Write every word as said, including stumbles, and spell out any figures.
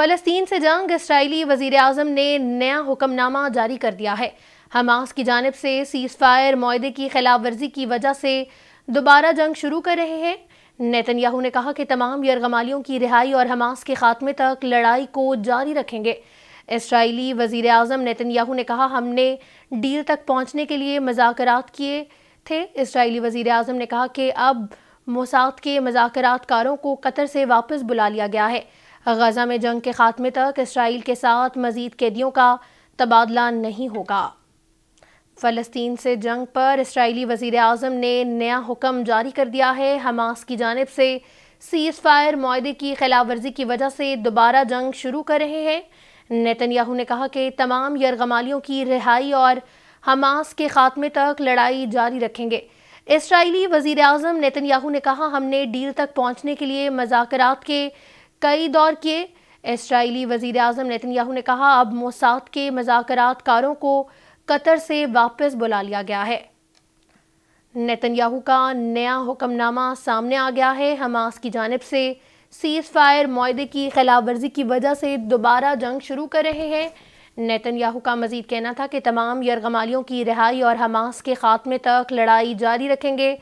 फलस्तीन से जंग, इसराइली वजीर आजम ने नया हुक्मनामा जारी कर दिया है। हमास की जानिब से सीज फायर माहे की खिलाफ वर्जी की वजह से दोबारा जंग शुरू कर रहे हैं। नेतन्याहू ने कहा कि तमाम यरगमालियों की रिहाई और हमास के खात्मे तक लड़ाई को जारी रखेंगे। इसराइली वजीर आजम नेतन्याहू ने कहा, हमने डील तक पहुँचने के लिए मज़ाकरात किए थे। इसराइली वजीर आजम ने कहा कि अब मोसाद के मज़ाकरातकारों को कतर से वापस बुला लिया गया है। गाजा में जंग के खात्मे तक इसराइल के साथ मजीद कैदियों का तबादला नहीं होगा। फ़लस्तीन से जंग पर इसराइली वज़ीर आज़म ने नया हुक्म जारी कर दिया है। हमास की जानिब से सीज़ फायर माहे की खिलाफ वर्जी की वजह से दोबारा जंग शुरू कर रहे हैं। नेतन्याहू ने कहा कि तमाम यरगमालियों की रिहाई और हमास के खात्मे तक लड़ाई जारी रखेंगे। इसराइली वज़ीर आज़म नेतन्याहू ने कहा, हमने डील तक पहुँचने के लिए मज़ाकरात के कई दौर किए। इसराइली वज़ीर आज़म नेतन्याहू ने कहा, अब मोसाद के मज़ाकरातकारों को कतर से वापस बुला लिया गया है। नेतन्याहू का नया हुक्मनामा सामने आ गया है। हमास की जानिब से सीज़ फायर माहे की खिलाफ वर्जी की वजह से दोबारा जंग शुरू कर रहे हैं। नेतन्याहू का मजीद कहना था कि तमाम यरगमालियों की रिहाई और हमास के खात्मे तक लड़ाई जारी रखेंगे।